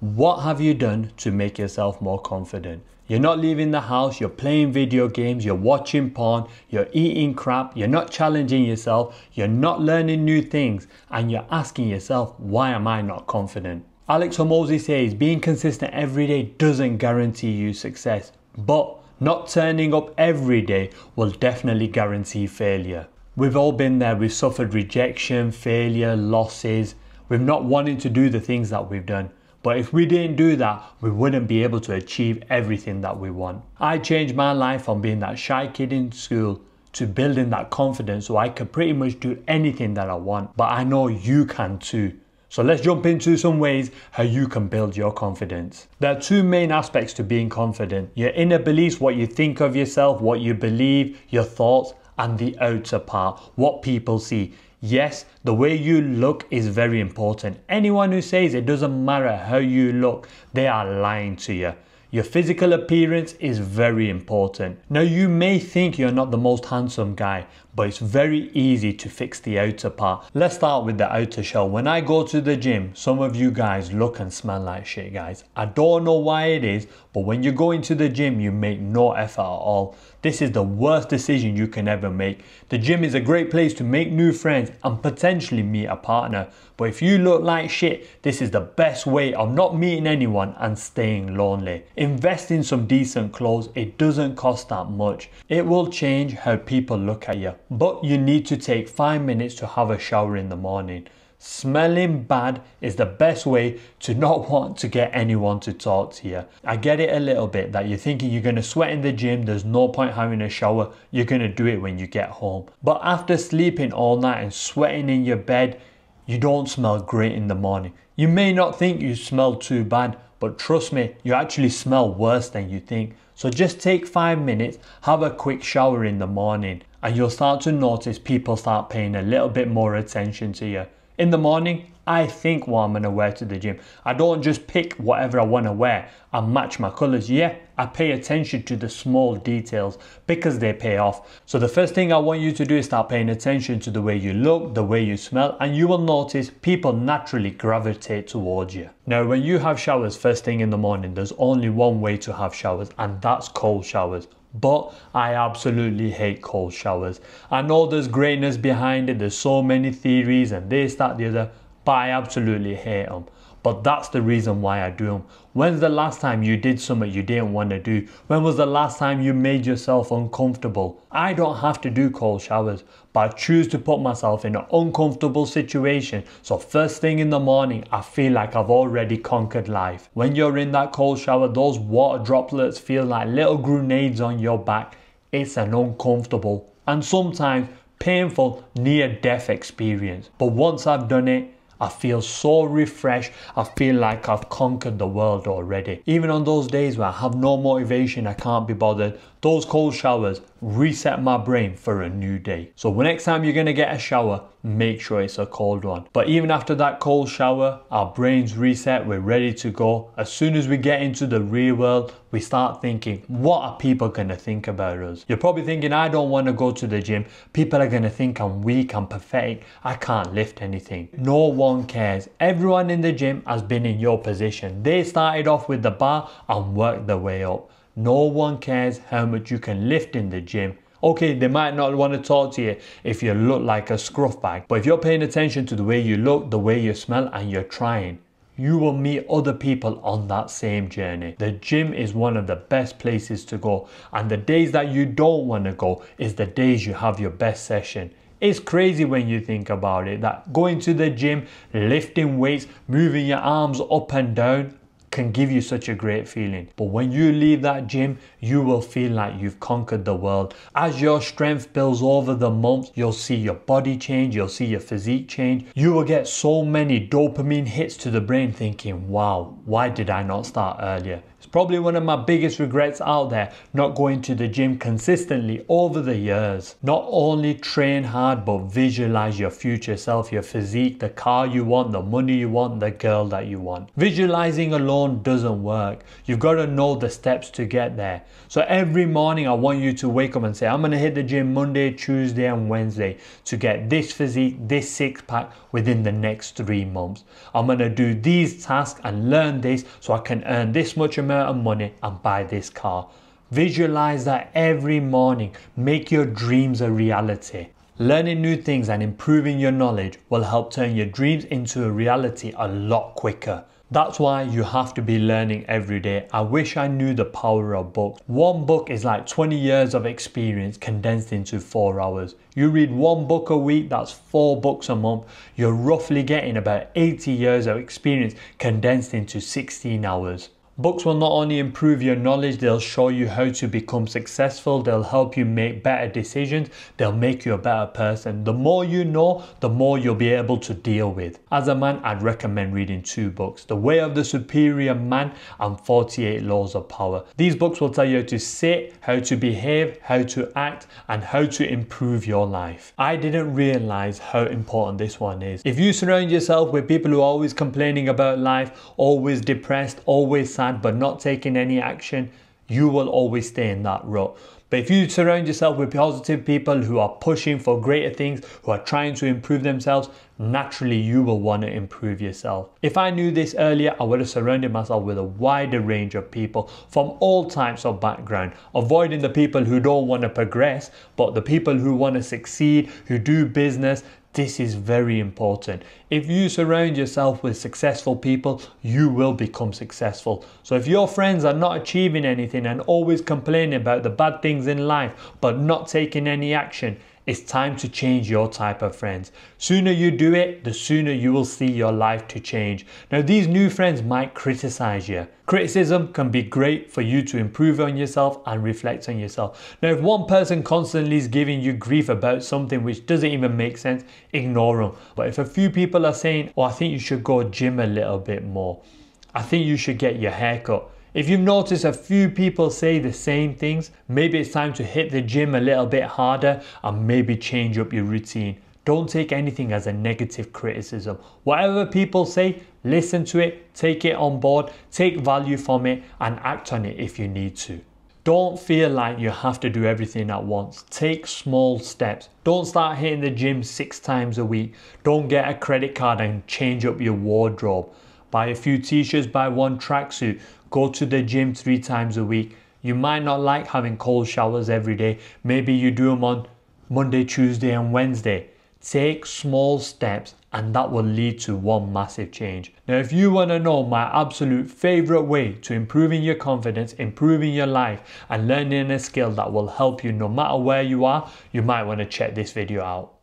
What have you done to make yourself more confident? You're not leaving the house, you're playing video games, you're watching porn, you're eating crap, you're not challenging yourself, you're not learning new things, and you're asking yourself, why am I not confident? Alex Hormozi says, being consistent every day doesn't guarantee you success, but not turning up every day will definitely guarantee failure. We've all been there, we've suffered rejection, failure, losses, we've not wanting to do the things that we've done. But if we didn't do that, we wouldn't be able to achieve everything that we want. I changed my life from being that shy kid in school to building that confidence so I could pretty much do anything that I want. But I know you can too. So let's jump into some ways how you can build your confidence. There are two main aspects to being confident. Your inner beliefs, what you think of yourself, what you believe, your thoughts, and the outer part, what people see. Yes, the way you look is very important. Anyone who says it doesn't matter how you look, they are lying to you. Your physical appearance is very important. Now, you may think you're not the most handsome guy, but it's very easy to fix the outer part. Let's start with the outer shell. When I go to the gym, some of you guys look and smell like shit, guys. I don't know why it is, but when you go into the gym, you make no effort at all. This is the worst decision you can ever make. The gym is a great place to make new friends and potentially meet a partner. But if you look like shit, this is the best way of not meeting anyone and staying lonely. Invest in some decent clothes. It doesn't cost that much. It will change how people look at you. But you need to take 5 minutes to have a shower in the morning. Smelling bad is the best way to not want to get anyone to talk to you. I get it a little bit that you're thinking you're going to sweat in the gym, there's no point having a shower, you're going to do it when you get home. But after sleeping all night and sweating in your bed, you don't smell great in the morning. You may not think you smell too bad, but trust me, you actually smell worse than you think. So just take 5 minutes, have a quick shower in the morning, and you'll start to notice people start paying a little bit more attention to you. In the morning, I think what I'm going to wear to the gym. I don't just pick whatever I want to wear and match my colours. Yeah, I pay attention to the small details because they pay off. So the first thing I want you to do is start paying attention to the way you look, the way you smell, and you will notice people naturally gravitate towards you. Now, when you have showers first thing in the morning, there's only one way to have showers, and that's cold showers. But I absolutely hate cold showers. I know there's greatness behind it, there's so many theories and this, that, the other, but I absolutely hate them. But that's the reason why I do them. When's the last time you did something you didn't want to do? When was the last time you made yourself uncomfortable? I don't have to do cold showers, but I choose to put myself in an uncomfortable situation. So first thing in the morning, I feel like I've already conquered life. When you're in that cold shower, those water droplets feel like little grenades on your back. It's an uncomfortable and sometimes painful near-death experience. But once I've done it, I feel so refreshed, I feel like I've conquered the world already. Even on those days where I have no motivation, I can't be bothered, those cold showers reset my brain for a new day. So next time you're going to get a shower, make sure it's a cold one. But even after that cold shower, our brains reset, we're ready to go. As soon as we get into the real world, we start thinking, what are people going to think about us? You're probably thinking, I don't want to go to the gym. People are going to think I'm weak, I'm pathetic, I can't lift anything. No one cares. Everyone in the gym has been in your position. They started off with the bar and worked their way up. No one cares how much you can lift in the gym. Okay, they might not want to talk to you if you look like a scruff bag, but if you're paying attention to the way you look, the way you smell, and you're trying, you will meet other people on that same journey. The gym is one of the best places to go, and the days that you don't want to go is the days you have your best session. It's crazy when you think about it, that going to the gym, lifting weights, moving your arms up and down, can give you such a great feeling. But when you leave that gym, you will feel like you've conquered the world. As your strength builds over the months, you'll see your body change, you'll see your physique change. You will get so many dopamine hits to the brain thinking, wow, why did I not start earlier? It's probably one of my biggest regrets out there, not going to the gym consistently over the years. Not only train hard, but visualize your future self, your physique, the car you want, the money you want, the girl that you want. Visualizing alone alone doesn't work. You've got to know the steps to get there. So every morning I want you to wake up and say, I'm going to hit the gym Monday, Tuesday and Wednesday to get this physique, this six-pack within the next 3 months. I'm going to do these tasks and learn this so I can earn this much amount of money and buy this car. Visualize that every morning. Make your dreams a reality. Learning new things and improving your knowledge will help turn your dreams into a reality a lot quicker. That's why you have to be learning every day. I wish I knew the power of books. One book is like 20 years of experience condensed into 4 hours. You read one book a week, that's 4 books a month. You're roughly getting about 80 years of experience condensed into 16 hours. Books will not only improve your knowledge, they'll show you how to become successful, they'll help you make better decisions, they'll make you a better person. The more you know, the more you'll be able to deal with. As a man, I'd recommend reading 2 books, The Way of the Superior Man and 48 Laws of Power. These books will tell you how to sit, how to behave, how to act, and how to improve your life. I didn't realize how important this one is. If you surround yourself with people who are always complaining about life, always depressed, always sad, but not taking any action, you will always stay in that rut. But if you surround yourself with positive people who are pushing for greater things, who are trying to improve themselves, naturally you will want to improve yourself. If I knew this earlier, I would have surrounded myself with a wider range of people from all types of background, avoiding the people who don't want to progress, but the people who want to succeed, who do business. This is very important. If you surround yourself with successful people, you will become successful. So if your friends are not achieving anything and always complaining about the bad things in life, but not taking any action, it's time to change your type of friends. Sooner you do it, the sooner you will see your life to change. Now, these new friends might criticize you. Criticism can be great for you to improve on yourself and reflect on yourself. Now, if one person constantly is giving you grief about something which doesn't even make sense, ignore them. But if a few people are saying, oh, I think you should go gym a little bit more. I think you should get your hair cut. If you've noticed a few people say the same things, maybe it's time to hit the gym a little bit harder and maybe change up your routine. Don't take anything as a negative criticism. Whatever people say, listen to it, take it on board, take value from it and act on it if you need to. Don't feel like you have to do everything at once. Take small steps. Don't start hitting the gym 6 times a week. Don't get a credit card and change up your wardrobe. Buy a few t-shirts, buy 1 tracksuit. Go to the gym 3 times a week. You might not like having cold showers every day. Maybe you do them on Monday, Tuesday and Wednesday. Take small steps and that will lead to one massive change. Now, if you want to know my absolute favorite way to improving your confidence, improving your life and learning a skill that will help you no matter where you are, you might want to check this video out.